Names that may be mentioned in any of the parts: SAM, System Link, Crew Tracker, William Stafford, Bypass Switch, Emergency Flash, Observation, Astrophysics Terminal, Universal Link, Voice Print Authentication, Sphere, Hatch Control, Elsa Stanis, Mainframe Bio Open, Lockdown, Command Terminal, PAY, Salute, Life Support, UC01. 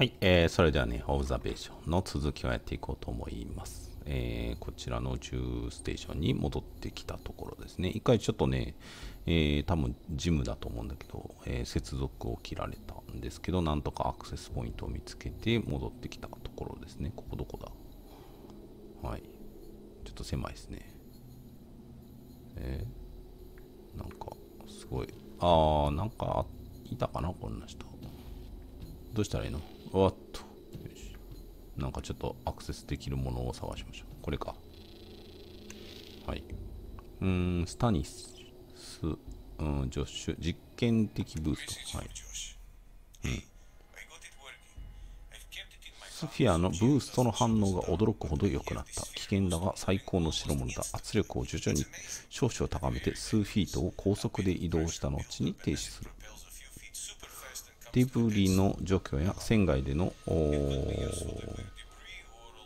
はい、それではね、オブザベーションの続きをやっていこうと思います。こちらの宇宙ステーションに戻ってきたところですね。一回ちょっとね、多分ジムだと思うんだけど、接続を切られたんですけど、なんとかアクセスポイントを見つけて戻ってきたところですね。ここどこだ？はい。ちょっと狭いですね。なんかすごい。なんかいたかな？こんな人。どうしたらいいの？わっと。よし。なんかちょっとアクセスできるものを探しましょう。これか。はい。スタニス、ジョッシュ、実験的ブート。はい。スフィアのブーストの反応が驚くほど良くなった。危険だが最高の代物だ。圧力を徐々に少々高めて数フィートを高速で移動した後に停止する。デブリの除去や船外での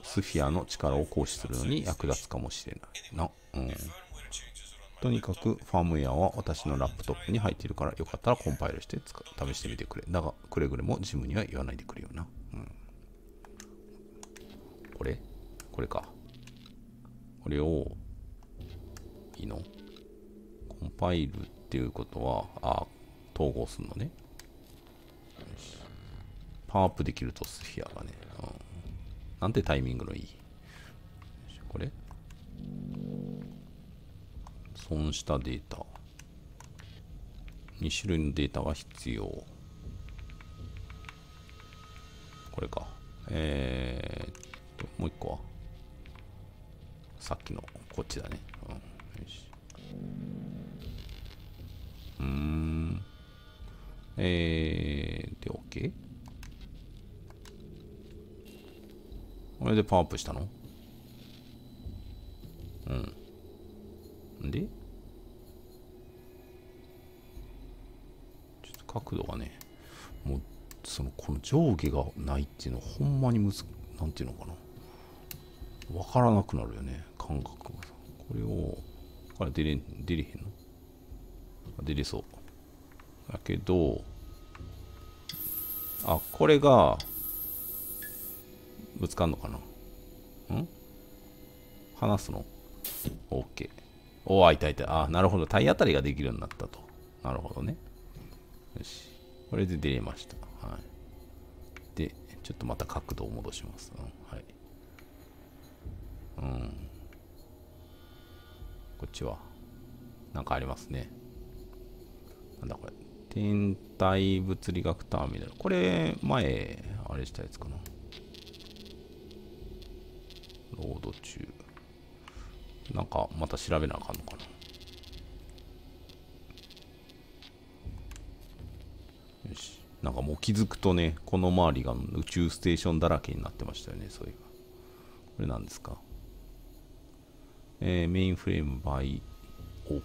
スフィアの力を行使するのに役立つかもしれないな。とにかくファームウェアは私のラップトップに入っているからよかったらコンパイルして試してみてくれ。だがくれぐれもジムには言わないでくれよな。これか。これをいいの？コンパイルっていうことは統合するのね。パワーアップできるとスフィアがね、なんてタイミングのいい。これ損したデータ、2種類のデータは必要。これか。もう一個はさっきのこっちだね。よし。で OK？これでパワーアップしたの？うん。で？ちょっと角度がね、もう、この上下がないっていうのは、ほんまになんていうのかな。わからなくなるよね、感覚が。これを、から出れへんの？出れそう。だけど、これが、ぶつかんのかな？離すの？ OK。おー、痛い。なるほど。体当たりができるようになったと。なるほどね。よし。これで出れました。はい。で、ちょっとまた角度を戻します。はい。こっちは、なんかありますね。なんだこれ。天体物理学ターミナル。これ、前、あれしたやつかな。ロード中。なんかまた調べなあかんのかな。よし。なんかもう気づくとね、この周りが宇宙ステーションだらけになってましたよね、そういえば。これなんですか。メインフレームバイオープン。なん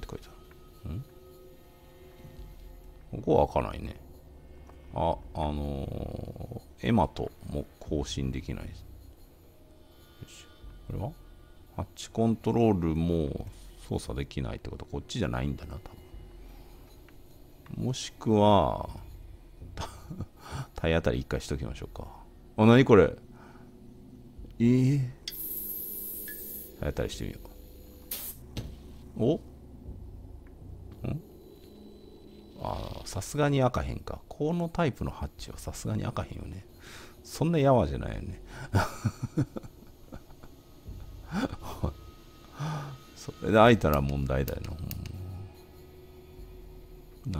て書いてある？ここは開かないね。エマとも更新できないです。よし。これはハッチコントロールも操作できないってことはこっちじゃないんだな、多分。もしくは、体当たり一回しときましょうか。なにこれ？体当たりしてみよう。さすがに開かへんか。このタイプのハッチはさすがに開かへんよね。そんなやわじゃないよね。それで開いたら問題だよな。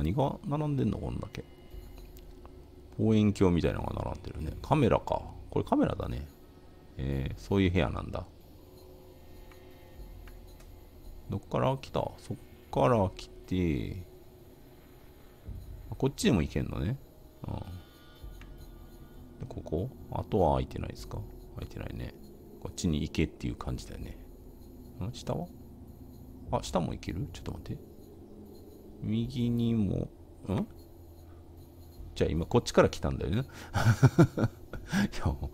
何が並んでんのこんだけ。望遠鏡みたいなのが並んでるね。カメラか。これカメラだね。そういう部屋なんだ。どっから来た？そっから来て、こっちでも行けんのね。でここ？あとは開いてないですか？開いてないね。こっちに行けっていう感じだよね。下は？下も行ける？ちょっと待って。右にも、じゃあ今こっちから来たんだよね。いや、ほ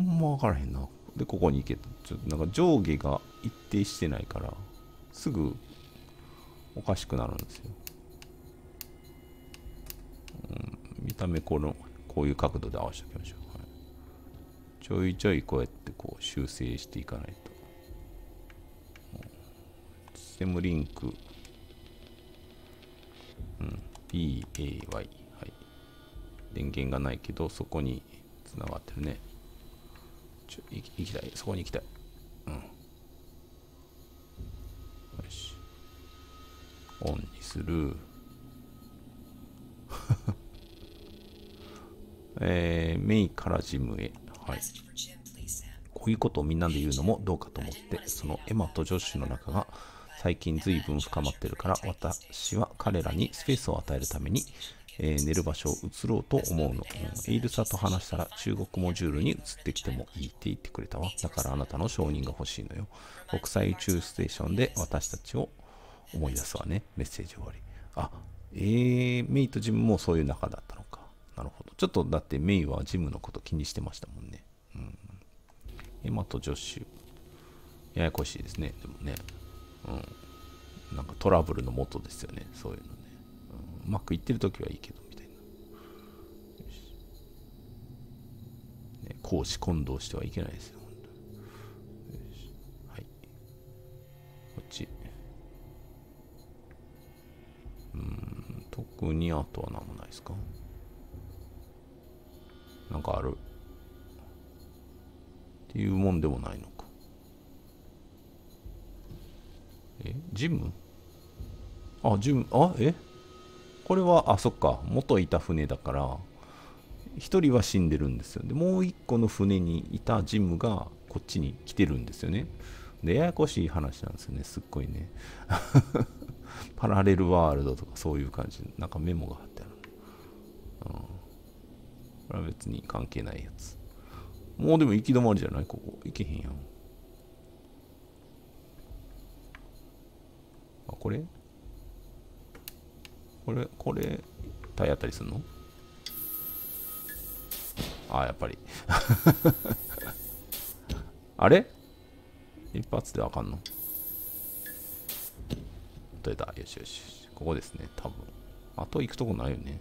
んまわからへんな。で、ここに行け。ちょっとなんか上下が一定してないから、すぐおかしくなるんですよ。ため、こういう角度で合わせておきましょう。はい、ちょいちょいこうやって修正していかないと。システムリンク、PAY、はい。電源がないけど、そこにつながってるね。行きたい、そこに行きたい。よし。オンにする。メイからジムへ。はい。こういうことをみんなで言うのもどうかと思って、そのエマとジョッシュの仲が最近随分深まってるから、私は彼らにスペースを与えるために、寝る場所を移ろうと思うの。エイルサと話したら中国モジュールに移ってきてもいいって言ってくれたわ。だからあなたの承認が欲しいのよ。国際宇宙ステーションで私たちを思い出すわね。メッセージ終わり。あ、メイとジムもそういう仲だったのか。なるほど。ちょっとだってメイはジムのこと気にしてましたもんね。うん。エマとジョッシュ。ややこしいですね。でもね。うん。なんかトラブルのもとですよね。そういうのね。うまくいってるときはいいけど、みたいな。よし。ね、公私混同してはいけないですよ、本当に。よし。はい。こっち。特にあとは何もないですか？なんかある？っていうもんでもないのか。ジム？あ、ジム、あ、これは、あ、そっか、元いた船だから、一人は死んでるんですよ。で、もう一個の船にいたジムが、こっちに来てるんですよね。で、ややこしい話なんですよね、すっごいね。パラレルワールドとかそういう感じで、なんかメモが貼ってある。これは別に関係ないやつ。もうでも行き止まりじゃない？ここ。行けへんやん。あ、これ？これ、体当たりすんの？あ、やっぱり。あれ？一発であかんの？取れた。よしよし。ここですね、多分。あと行くとこないよね。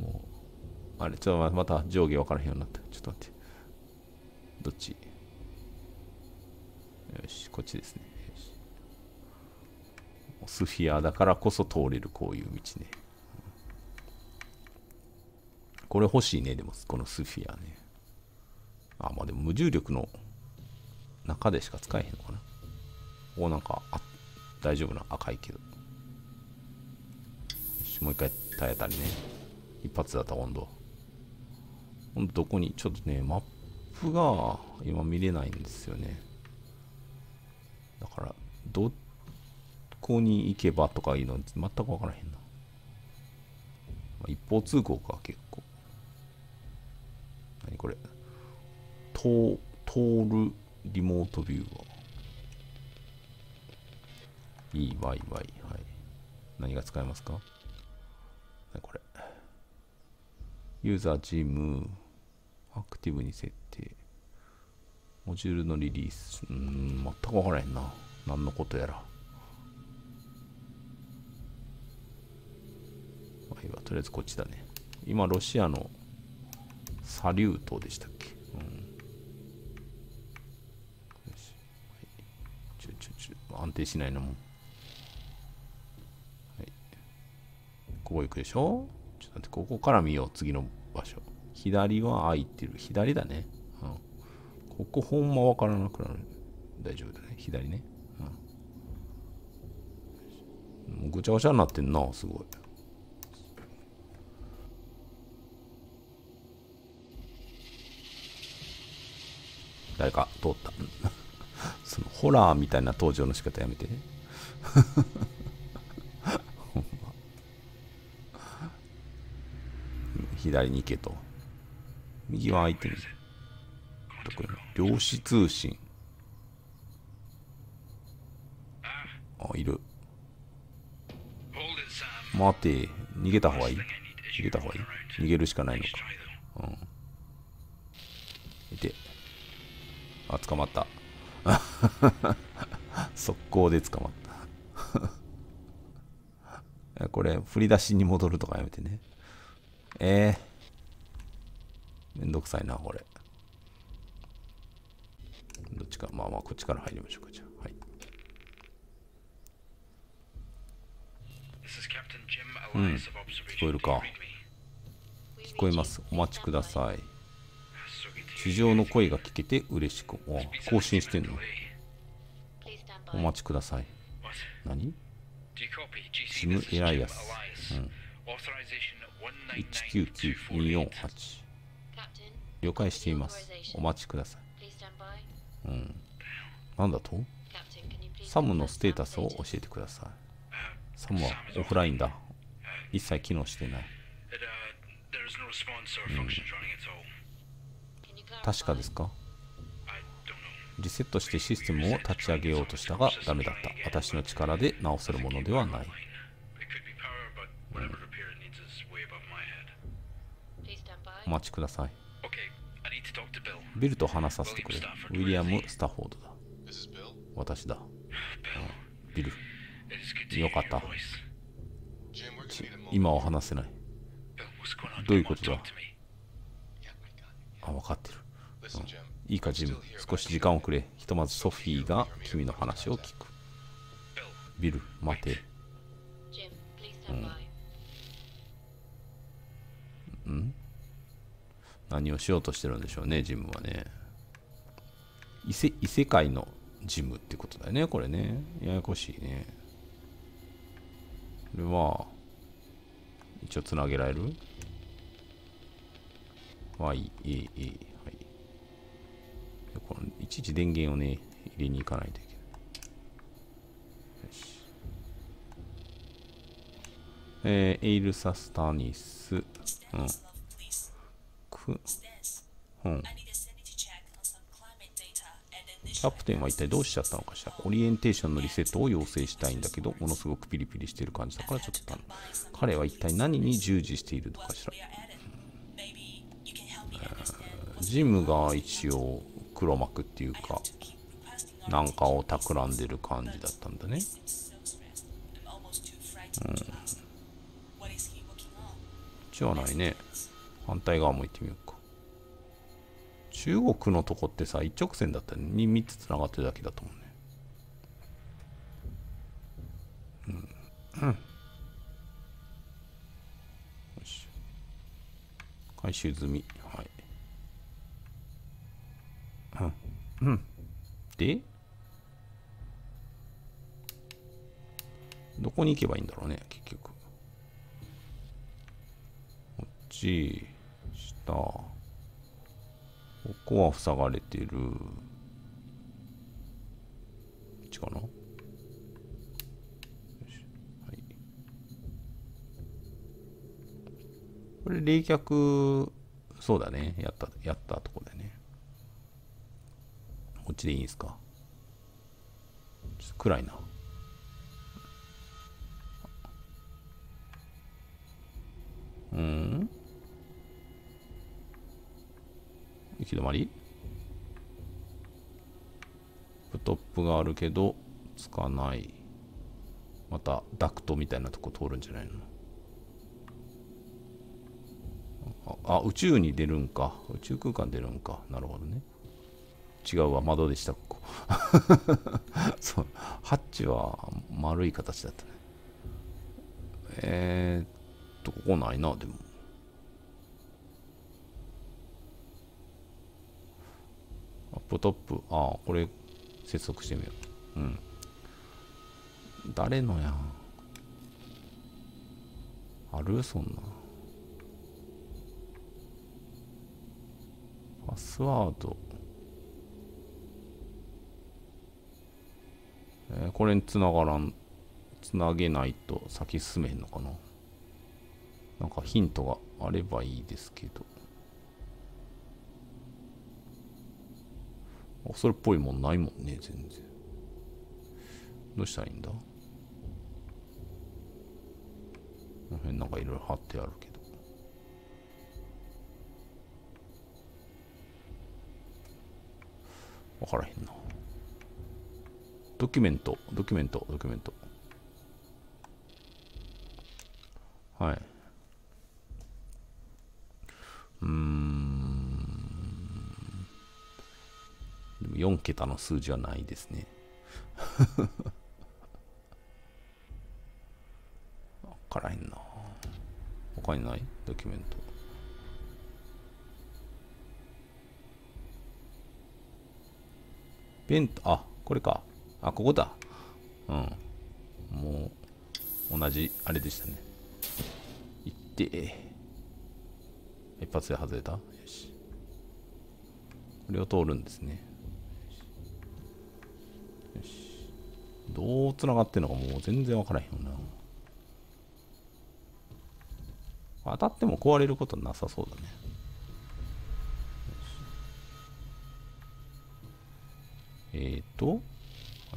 もう、あれ、ちょっとまた上下分からへんようになった。ちょっと待って。どっち？よし、こっちですね。よし。スフィアだからこそ通れるこういう道ね。これ欲しいね、でも、このスフィアね。あ、まあでも無重力の中でしか使えへんのかな。ここなんか、あ、大丈夫な、赤いけど。よし、もう一回耐えたりね。一発だった、今度。今度どこに、ちょっとね、マップが今見れないんですよね。だから、どこに行けばとかいうの全くわからへんな。一方通行か、結構。何これ。通るリモートビューは。いい、わいわい。はい。何が使えますか？これ。ユーザージム、アクティブに設定。モジュールのリリース。全くわからへんな。何のことやら。とりあえずこっちだね。今、ロシアのサリュートでしたっけ？安定しないのも。はい。ここ行くでしょ？ちょっと待って、ここから見よう、次の場所。左は空いてる。左だね。ここほんまわからなくなる。大丈夫だね。左ね。もうぐちゃぐちゃになってんな、すごい。誰か通った。そのホラーみたいな登場の仕方やめて。ほんま。左に行けと。右は空いてる。量子通信。あ、いる。待て、逃げた方がいい。逃げた方がいい。逃げるしかないのか。いて。あ、捕まった。速攻で捕まった。これ、振り出しに戻るとかやめてね。めんどくさいな、これ。どっちか、まあまあ、こっちから入りましょうか、じゃあ。はい。うん、聞こえるか。聞こえます。お待ちください。地上の声が聞けて嬉しく。更新してんの。お待ちください。何？シムエライアス。うん。199248。了解しています。お待ちください。うん。なんだと？サムのステータスを教えてください。サムはオフラインだ。一切機能してない。うん、確かですか？リセットしてシステムを立ち上げようとしたがダメだった。私の力で直せるものではない。うん、お待ちください。ビルと話させてくれ。ウィリアム・スタフォードだ。私だ。うん、ビル。よかった。今は話せない。どういうことだ？あ、分かってる。うん、いいか、ジム。少し時間をくれ。ひとまずソフィーが君の話を聞く。ビル、待て。うん、うん、何をしようとしてるんでしょうね、ジムはね。異世界のジムってことだよね、これね。ややこしいね。これは、一応つなげられる？まあいい、いい。はい。このいちいち電源をね、入れに行かないといけない。よし。エイルサ・スタニス。うん。うん。キャプテンは一体どうしちゃったのかしら。オリエンテーションのリセットを要請したいんだけど、ものすごくピリピリしている感じだからちょっと頼む。彼は一体何に従事しているのかしら。ジムが一応黒幕っていうか、なんかを企んでる感じだったんだね。うん。こっちはないね。反対側も行ってみようか。中国のとこってさ、一直線だったね。3つつながってるだけだと思うね。うん。よし。回収済み。はい。うん。うん。で？どこに行けばいいんだろうね、結局。こっち、下。ここは塞がれてる。こっちかな？よし。はい。これ、冷却、そうだね。やったとこでね。こっちでいいんですか？ちょっと暗いな。うん？行き止まり？プトップがあるけど、つかない。また、ダクトみたいなとこ通るんじゃないの？あ、宇宙に出るんか。宇宙空間出るんか。なるほどね。違うわ、窓でした、ここ。そう、ハッチは丸い形だったね。ここないな、でも。アップトップ、ああ、これ、接続してみよう。うん。誰のやん。ある？そんな。パスワード。これに繋がらん、繋げないと先進めへんのかな。なんかヒントがあればいいですけど。それっぽいもんないもんね、全然。どうしたらいいんだ？この辺なんかいろいろ貼ってあるけど。わからへんな。ドキュメント、ドキュメント、ドキュメント。はい。でも4桁の数字はないですね。わからへんな。他にないドキュメント。ペンと、あ、これか。あ、ここだ。うん。もう、同じ、あれでしたね。いって、一発で外れた。よし。これを通るんですね。よし。どう繋がってんのかもう全然わからへんよな。当たっても壊れることなさそうだね。は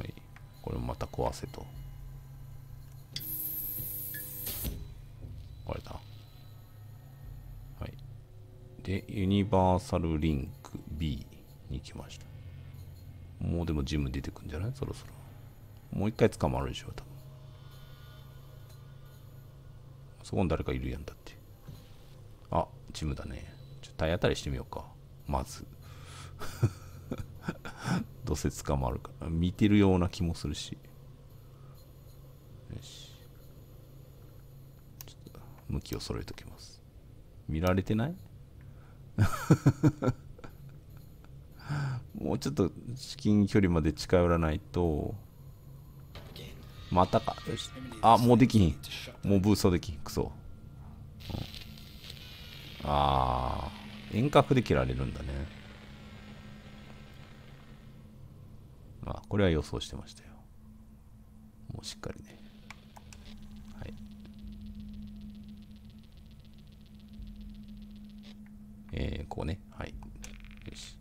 い、これもまた壊せと。壊れた。はい。で、ユニバーサルリンク B に来ました。もうでもジム出てくんじゃない?そろそろ。もう一回捕まるでしょ、多分。そこに誰かいるやんだって。あ、ジムだね。ちょっと体当たりしてみようか。まず。どうせ捕まるから見てるような気もするし、よし、ちょっと向きを揃えときます。見られてないもうちょっと至近距離まで近寄らないと。またか。よし、あ、もうできひん。もうブーストできひん。クソ、うん、あー、遠隔で切られるんだね。まあ、これは予想してましたよ。もうしっかりね。はい。ここね。はい。よし。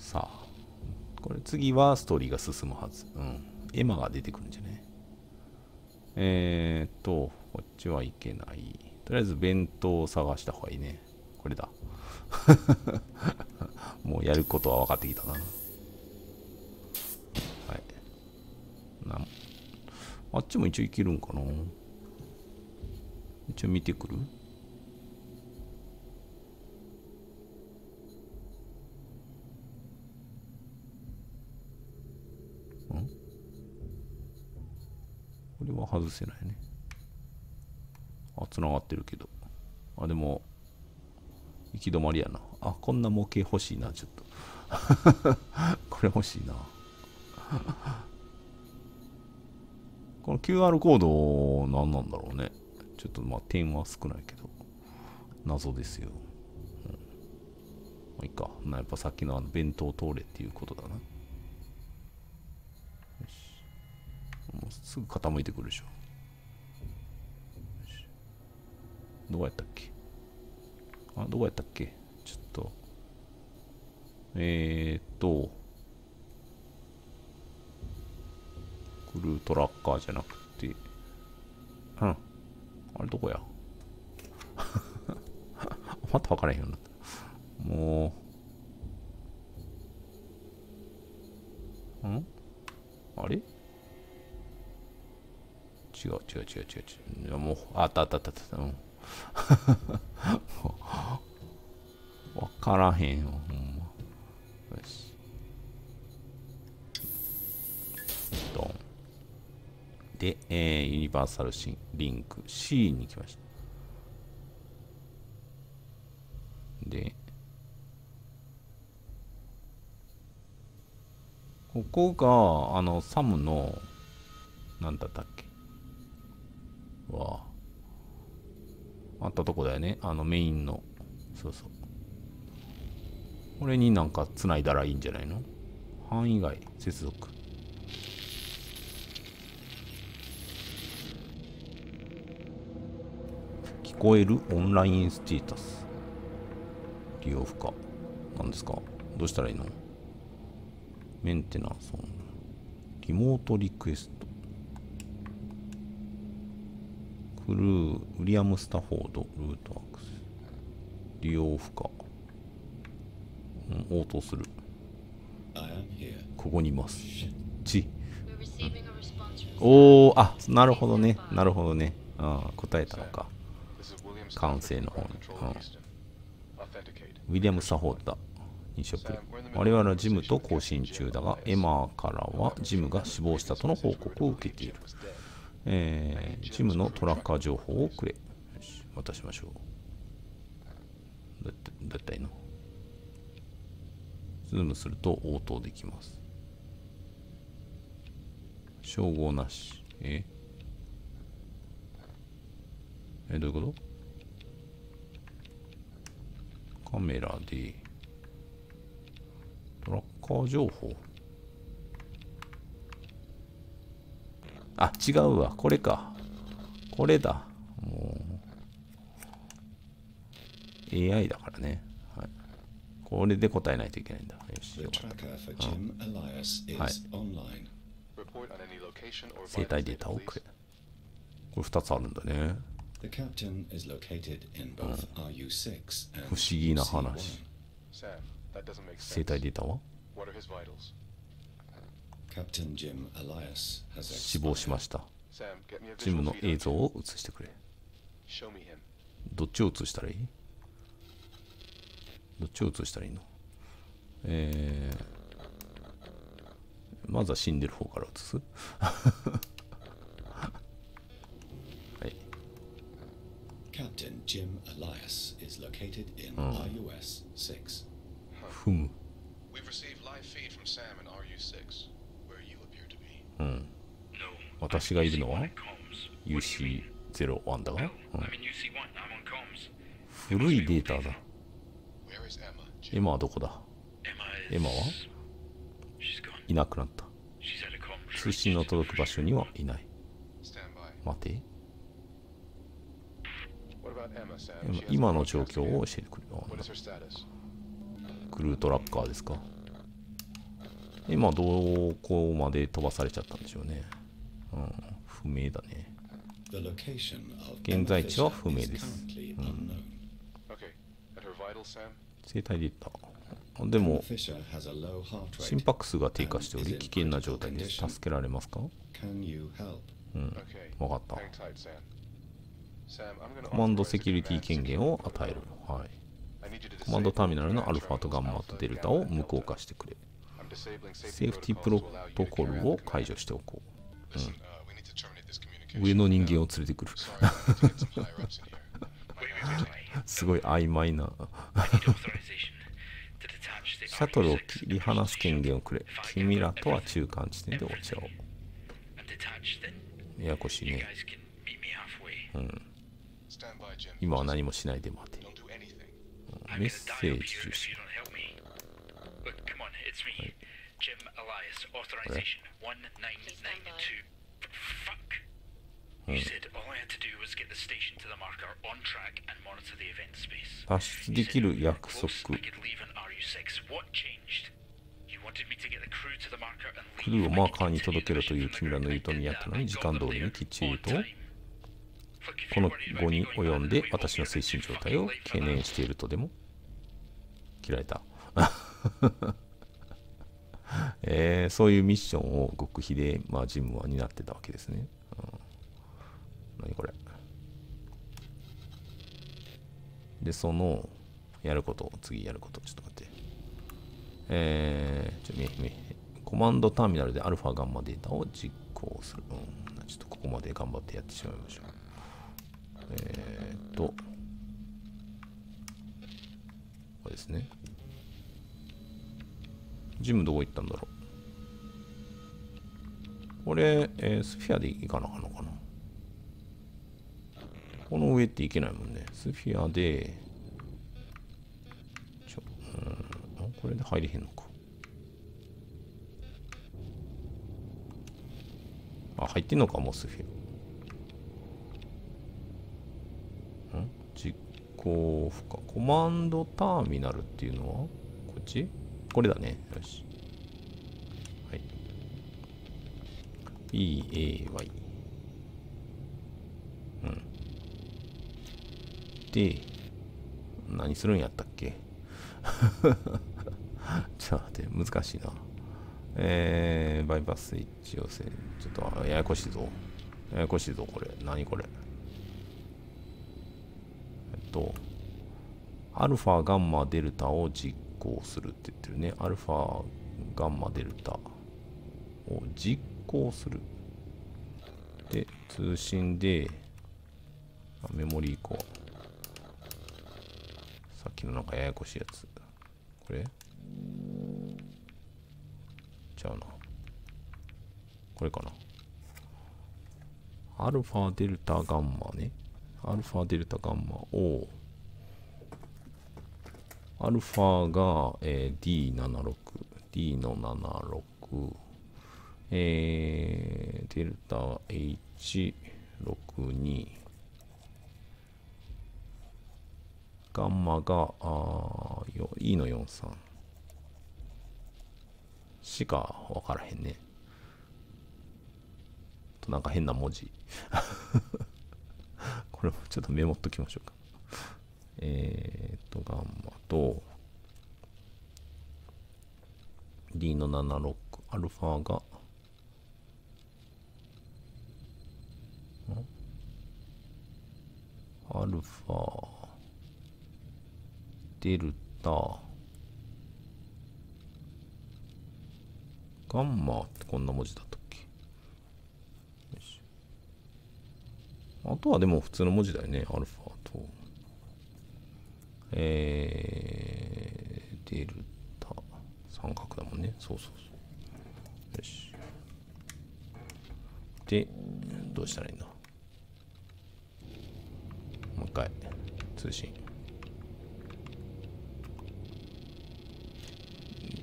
さあ、これ次はストーリーが進むはず。うん。エマが出てくるんじゃね。こっちはいけない。とりあえず弁当を探した方がいいね。これだ。もうやることは分かってきたな。はい。あっちも一応いけるんかな。一応見てくる?ん?これは外せないね。あ、つながってるけど。あ、でも。行き止まりやな。あ、こんな模型欲しいな、ちょっと。これ欲しいな。この QR コード、何なんだろうね。ちょっとまあ点は少ないけど、謎ですよ。うん、まあいいか。やっぱさっきのあの弁当通れっていうことだな。よし。もうすぐ傾いてくるでしょ。よし。どうやったっけ?あ、どこやったっけ?ちょっと。クルートラッカーじゃなくて、うん。あれどこやまた分からへんようになった。もう。ん?あれ?違う。いや、もう、あった。うん。わからへんよ、ほんま。よし。ドン。で、ユニバーサルリンク C に来ました。で、ここが、サムの、なんだったっけ?わあ。あったとこだよね。メインの。そうそう。これになんか繋いだらいいんじゃないの?範囲外、接続。聞こえるオンラインステータス。利用不可。なんですか?どうしたらいいの?メンテナンスオン。リモートリクエスト。クルー、ウィリアム・スタフォード、ルートアクセス。利用不可。うん、応答する。ここにいます。ち、うん。おお、あ、なるほどね、なるほどね。うん、答えたのか。完成の方に。うん、ウィリアム・サホータ、飲食。我々はジムと交信中だが、エマーからはジムが死亡したとの報告を受けている。ジムのトラッカー情報をくれ。よし、渡しましょう。だったいの。ズームすると応答できます。照合なし。どういうこと？カメラで、トラッカー情報。あ、違うわ。これか。これだ。もう、AI だからね。はい。これで答えないといけないんだ。よし。よかった。はい。生体データをくれ。これ2つあるんだね。不思議な話。生体データは死亡しました。ジムの映像を映してくれ。どっちを映したらいい？どっちを映したらいいの？まずは死んでる方から映す。はい。ふむ。うん。私がいるのは UC01 だが、うん、古いデータだ。エマはどこだ？エマはいなくなった。通信の届く場所にはいない。待て。今の状況を教えてくれ。クルートラッカーですか。今どこまで飛ばされちゃったんでしょうね。うん、不明だね。現在地は不明です。うん、生体データ。でも、心拍数が低下しており、危険な状態です。助けられますか？うん、わかった。コマンドセキュリティ権限を与える。はい。コマンドターミナルのアルファとガンマとデルタを無効化してくれ。セーフティプロトコルを解除しておこう。うん、上の人間を連れてくる。すごい曖昧な。シャトルを切り離す権限をくれ。君らとは中間地点でお茶を。ややこしいね。うん。今は何もしないで待て。メッセージ中心。はい。これ？脱出できる約束。クルーをマーカーに届けろという君らの言うとおりにやったのに、時間通りにきっちりとこの後に及んで私の精神状態を懸念しているとでも切られた。そういうミッションを極秘で、まあ、ジムは担ってたわけですね。うん、何これで、そのやること、次やること、ちょっと待って。コマンドターミナルでアルファガンマデータを実行する。うん、ちょっとここまで頑張ってやってしまいましょう。これですね。ジムどこ行ったんだろう。これ、スフィアで行かなあかんのかな。この上っていけないもんね。スフィアで、これで入れへんのか。あ、入ってんのか、もうスフィア。実行不可。コマンドターミナルっていうのは、こっち？これだね。よし。はい。PAY。うん。で、何するんやったっけ？ちょっと待って、難しいな。バイパススイッチをせ、ちょっとややこしいぞ。ややこしいぞ、これ。何これ。アルファ、ガンマ、デルタを実行するって言ってるね。アルファ、ガンマ、デルタを実行する。で、通信で、メモリー移行。さっきのなんかややこしいやつ。これちゃうな。これかな。アルファ、デルタ、ガンマね。アルファ、デルタ、ガンマを、アルファが、D76、D の76、デルタ H62、ガンマがE の43しか分からへんね。となんか変な文字。これもちょっとメモっときましょうか。ガンマと D の76、アルファがアルファ、デルタ、ガンマってこんな文字だったっけ？よし。あとはでも普通の文字だよね。アルファと、デルタ、三角だもんね。そうそうそう。よし。で、どうしたらいいんだ？もう一回通信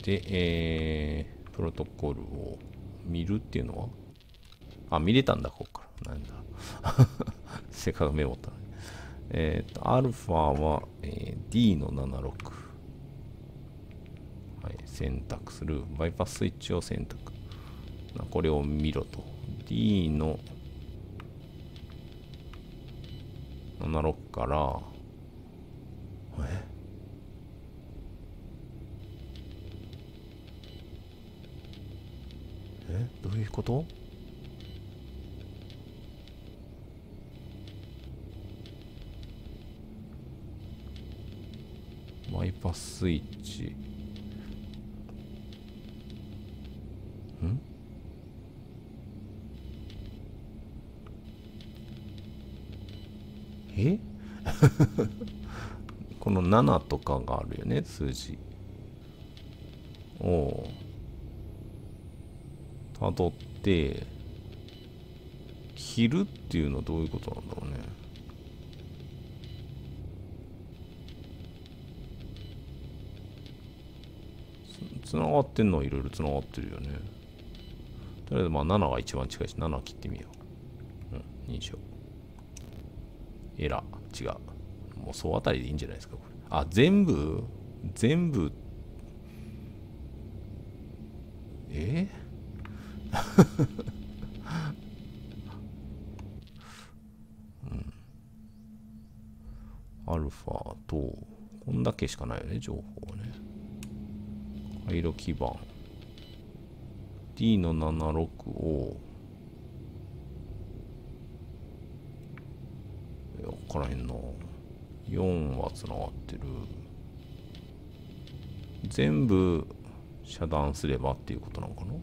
で、プロトコルを見るっていうのは、あ、見れたんだ、ここから。なんだ。せっかくメモったのに。アルファは、D の76。はい、選択する。バイパススイッチを選択。これを見ろと。D の76から、どういうこと？バイパススイッチ。ん？え？この7とかがあるよね、数字。おう。たどって、切るっていうのはどういうことなんだろうね。つながってんのはいろいろつながってるよね。とりあえずまあ7が一番近いし、7切ってみよう。うん、認証。エラー、違う。もう総当たりでいいんじゃないですか、これ。あ、全部。うん、アルファとこんだけしかないよね、情報はね。回路基板 D の76を、いや、こらへんな。4はつながってる。全部遮断すればっていうことなのかな。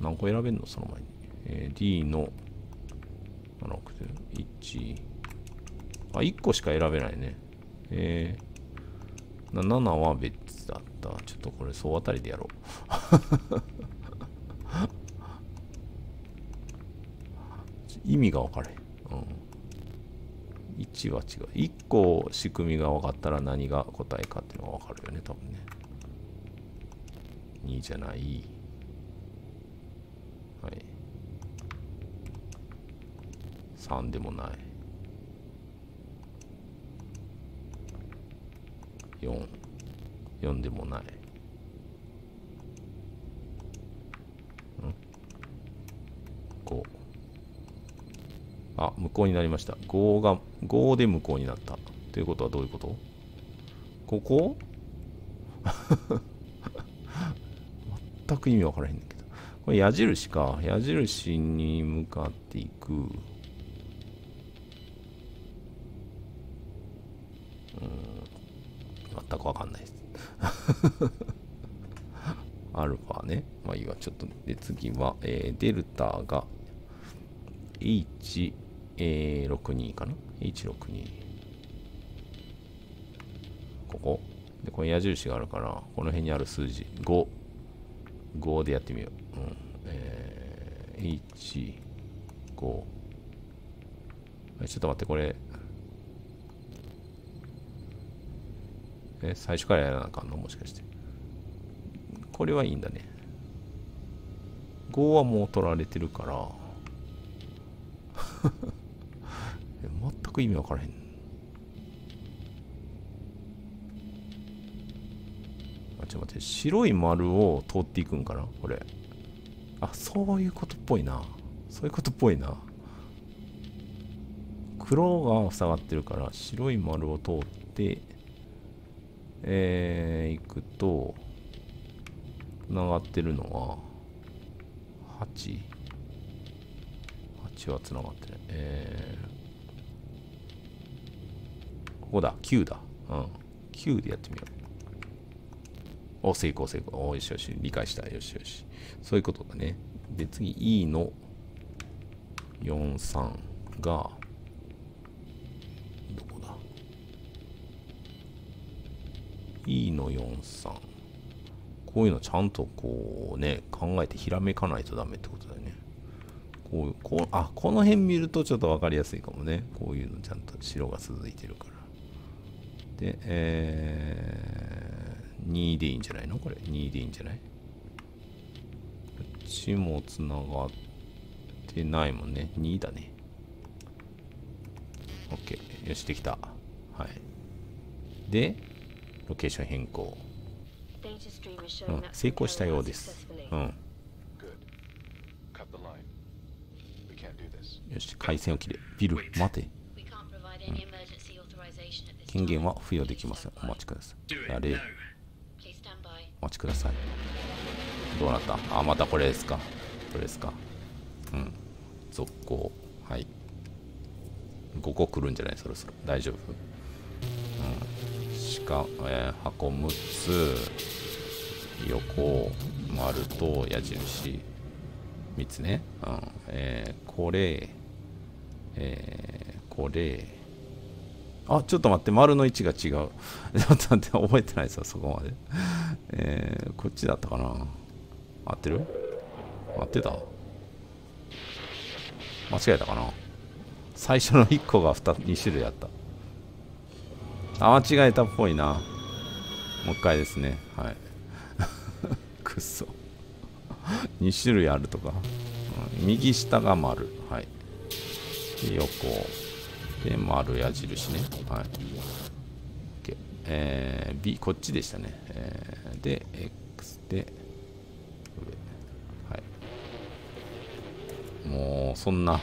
何個選べんのその前に。D の1。あ、1個しか選べないね。7は別だった。ちょっとこれ総当たりでやろう。意味が分かれへん。うん。1は違う。1個仕組みが分かったら何が答えかっていうのが分かるよね、多分ね。2じゃない。はい、3でもない、4でもない、5、あ、無効になりました。5で無効になったということはどういうこと？ここ全く意味わからへんねんけど。これ矢印か。矢印に向かっていく。全くわかんないです。アルファね。まあいいわ、ちょっと。で、次は、デルタが H62 かな ?H62。ここ。で、これ矢印があるから、この辺にある数字、5。5でやってみよう。うん。H5。ちょっと待って、これ。最初からやらなあかんのもしかして。これはいいんだね。5はもう取られてるから。全く意味わからへん。あ、ちょっと待って、白い丸を通っていくんかなこれ。あ、そういうことっぽいな。そういうことっぽいな。黒が下がってるから、白い丸を通って、行くと、つながってるのは、8。8はつながってる。ここだ、9だ。うん。9でやってみよう。お、成功、成功。お、よしよし。理解した。よしよし。そういうことだね。で、次、E の43が、どこだ ?E の43。こういうのちゃんとこうね、考えてひらめかないとダメってことだよね。あ、この辺見るとちょっとわかりやすいかもね。こういうのちゃんと白が続いてるから。で、2でいいんじゃないのこれ。2でいいんじゃない？こっちもつながってないもんね。2だね。OK。よし、できた。はい。で、ロケーション変更。うん、成功したようです。うん。よし、回線を切れ。ビル、待て。うん、権限は付与できません。お待ちください。あれ。お待ちください。どうなった？あ、またこれですか。これですか。うん。続行。はい。5個来るんじゃないそろそろ。大丈夫？うん。鹿、箱6つ。横、丸と矢印3つね。うん。これ、これ。あ、ちょっと待って、丸の位置が違う。ちょっと待って、覚えてないですよ、そこまで。こっちだったかな。合ってる？合ってた？間違えたかな。最初の1個が 2種類あった。あ、間違えたっぽいな。もう一回ですね。はい。くっそ2種類あるとか、うん、右下が丸、はい、で横で丸矢印ね、はい、 OK、B こっちでしたね、で X で上、はい、もうそんな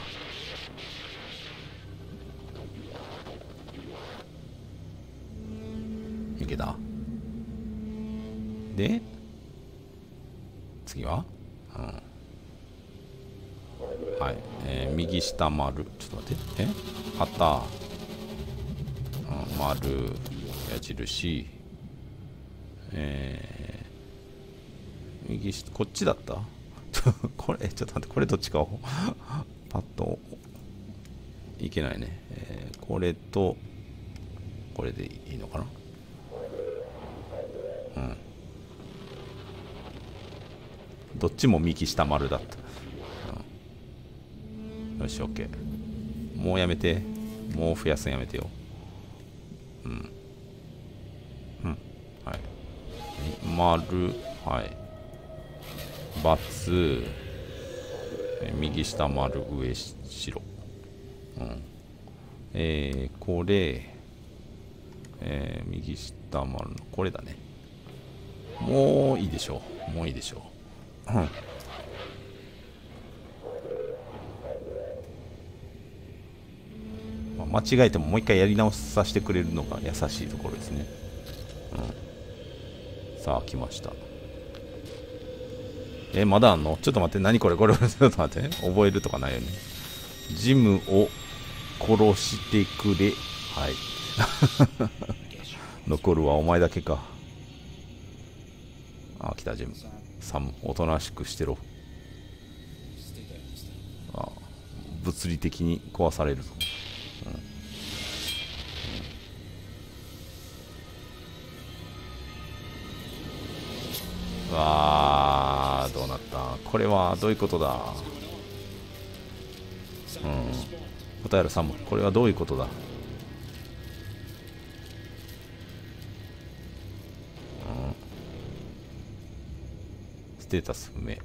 いけたで次は、うん、はい、右下丸、ちょっと待って、旗、うん、丸、矢印、右下、こっちだったこれ、ちょっと待って、これどっちかをパッといけないね、これと、これでいいのかな、うん。どっちも右下丸だった。うん、よし、OK。もうやめて。もう増やすのやめてよ。うん。うん。はい。丸、はい。×、右下丸、上白。うん。これ、右下丸の、これだね。もういいでしょう。もういいでしょう。うん、まあ、間違えてももう一回やり直させてくれるのが優しいところですね。さあ来ました。まだあんの？ちょっと待って、何これこれちょっと待って、覚えるとかないよね。ジムを殺してくれ。はい。残るはお前だけか。あ、来た。ジムサム、おとなしくしてろ。あ、物理的に壊されるぞ。わー、どうなった？これはどういうことだ？答えろサム、これはどういうことだ？ステータス不明。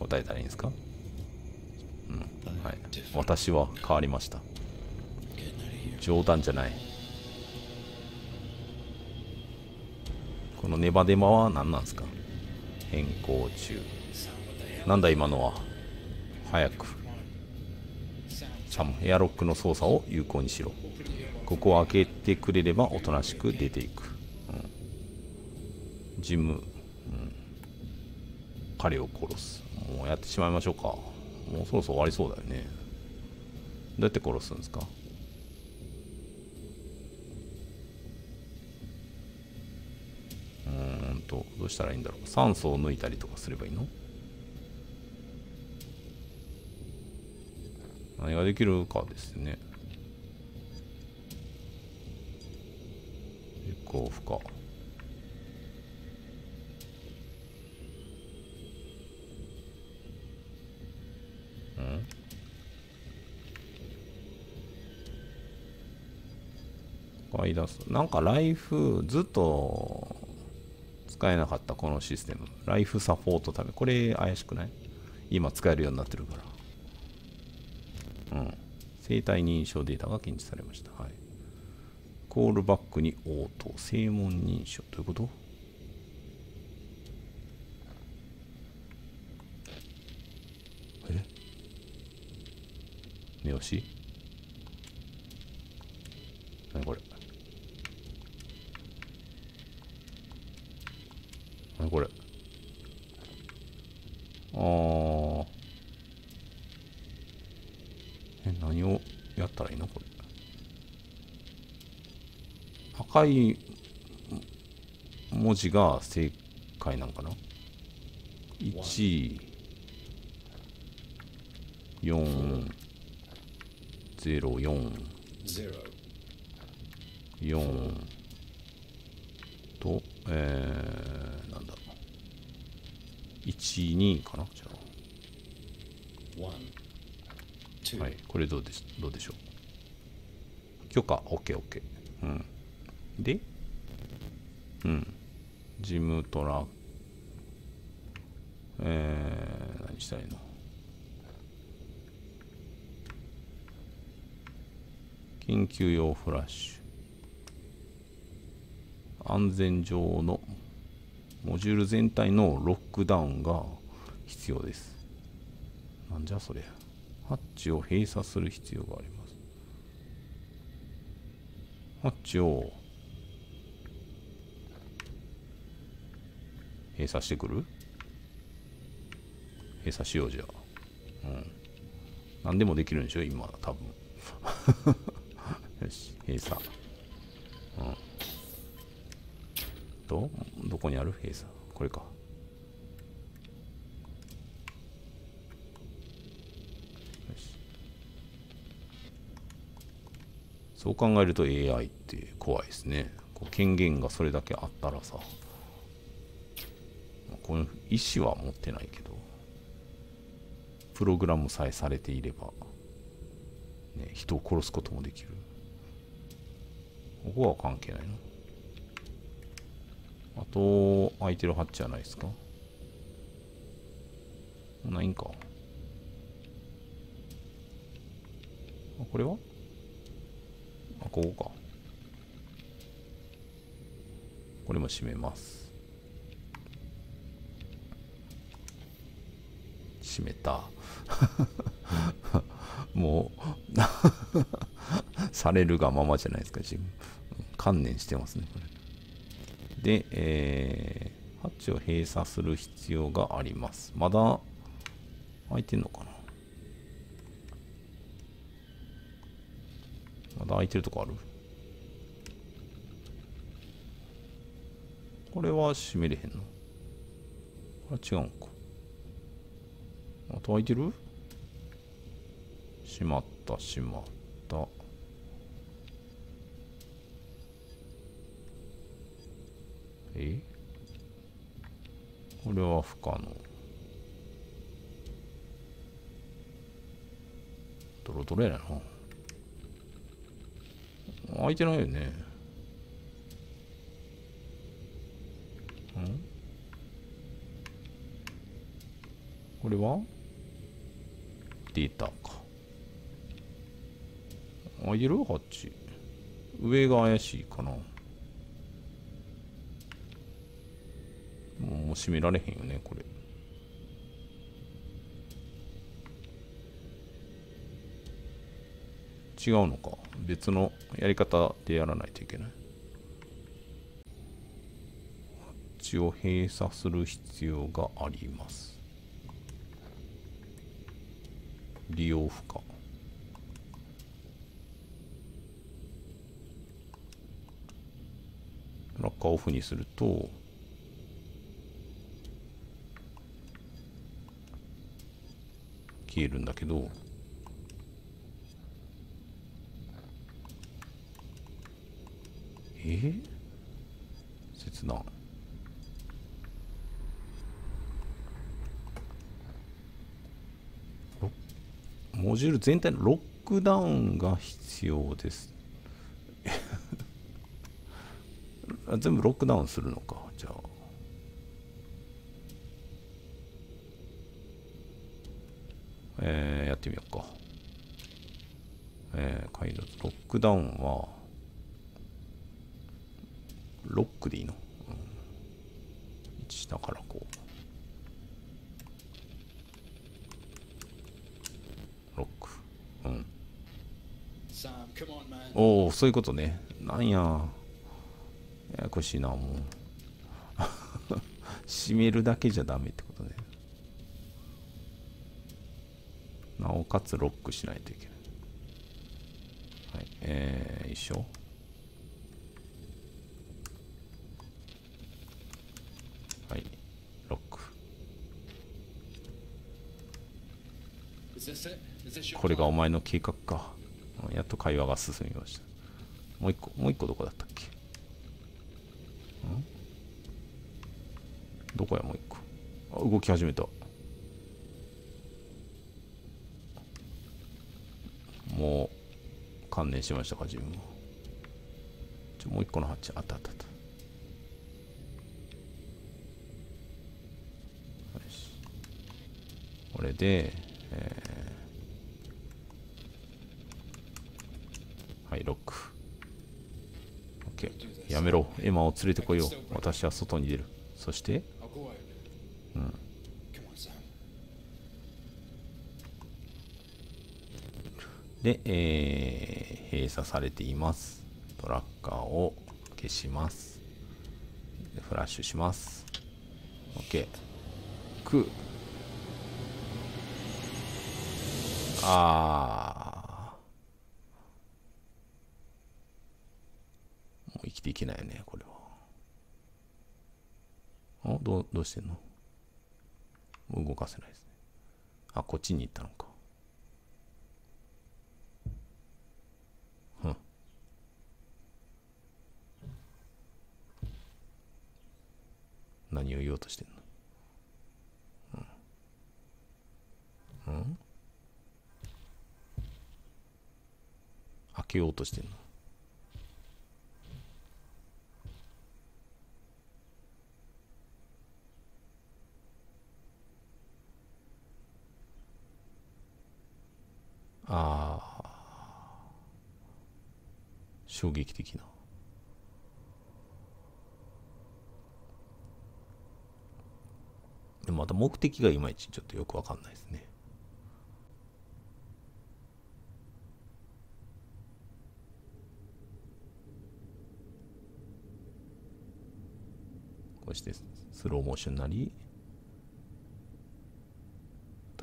答えたらいいんですか？はい、私は変わりました。冗談じゃない。このネバデマは何なんですか？変更中。なんだ今のは。早くサム、エアロックの操作を有効にしろ。ここを開けてくれればおとなしく出ていく。ジム、彼を殺す。もうやってしまいましょうか。もうそろそろ終わりそうだよね。どうやって殺すんですか？どうしたらいいんだろう。酸素を抜いたりとかすればいいの？何ができるかですね。実行不可。買い出す。なんかライフずっと使えなかったこのシステム。ライフサポートため。これ怪しくない？今使えるようになってるから。生体認証データが検知されました。はい。コールバックに応答。声紋認証。どういうこと？目押し？何これ？何これ？何をやったらいいのこれ？赤い文字が正解なんかな？ 1、4、04と、なんだろう、12かな。じゃあ、はい、これどうでしょう。許可 OKOK、で、ジムトラ、何したらいいの？緊急用フラッシュ。安全上のモジュール全体のロックダウンが必要です。なんじゃそれ。ハッチを閉鎖する必要があります。ハッチを閉鎖してくる？閉鎖しようじゃ。何でもできるんでしょ、今、多分。よし、閉鎖。どこにある？閉鎖。これか。よし。そう考えると AI って怖いですね。こう権限がそれだけあったらさ。この意思は持ってないけど、プログラムさえされていれば、ね、人を殺すこともできる。ここは関係ないの？あと、空いてるハッチじゃないですか？ないんか。あ、これは？あ、ここか。これも閉めます。閉めた。もうされるがままじゃないですか。自分観念してますねこれ。で、ハッチを閉鎖する必要があります。まだ開いてんのかな？まだ開いてるとこある？これは閉めれへんの？これは違うんか。あと開いてる？閉まった、閉まった。これは不可能。ドロドロやな。開いてないよね。ん？これは？データか。開いてる？ハッチ。上が怪しいかな。もう閉められへんよね、これ。違うのか。別のやり方でやらないといけない。ハッチを閉鎖する必要があります。利用不可。ラッカーをオフにすると、消えるんだけど、切断。モジュール全体のロックダウンが必要です。全部ロックダウンするのか、じゃあ。やってみようか。解除。ロックダウンは、ロックでいいの？下からこう。ロック。おお、そういうことね。なんや。ややこしいな、もう。閉めるだけじゃダメってことね。なおかつロックしないといけない。はい、一緒。はい、ロック。これがお前の計画か。やっと会話が進みました。もう一個どこだったっけ？どこやもう一個。あ、動き始めた。もう観念しましたか、自分は。もう一個のハッチ、あったあったあった。これで、はい、ロック。OK。やめろ。エマを連れてこよう。私は外に出る。そして、で、閉鎖されています。トラッカーを消します。フラッシュします。OK。もう生きていけないよね、これは。どうしてんの？もう動かせないですね。あ、こっちに行ったのか。何を言おうとしてんの？開けようとしてんの？衝撃的な。また目的がいまいちちょっとよくわかんないですね。こうしてスローモーションなり、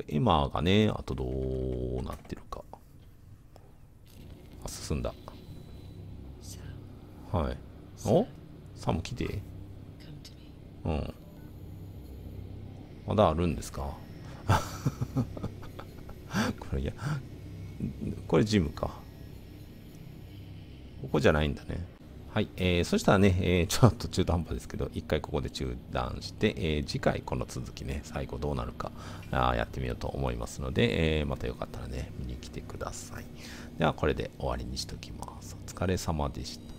エマーがね、あとどうなってるか。あ、進んだ。はい。お？サム来て。うん。まだあるんですか？これ、いや、これジムか。ここじゃないんだね。はい。そしたらね、ちょっと中途半端ですけど、一回ここで中断して、次回この続きね、最後どうなるか、やってみようと思いますので、またよかったらね、見に来てください。では、これで終わりにしておきます。お疲れ様でした。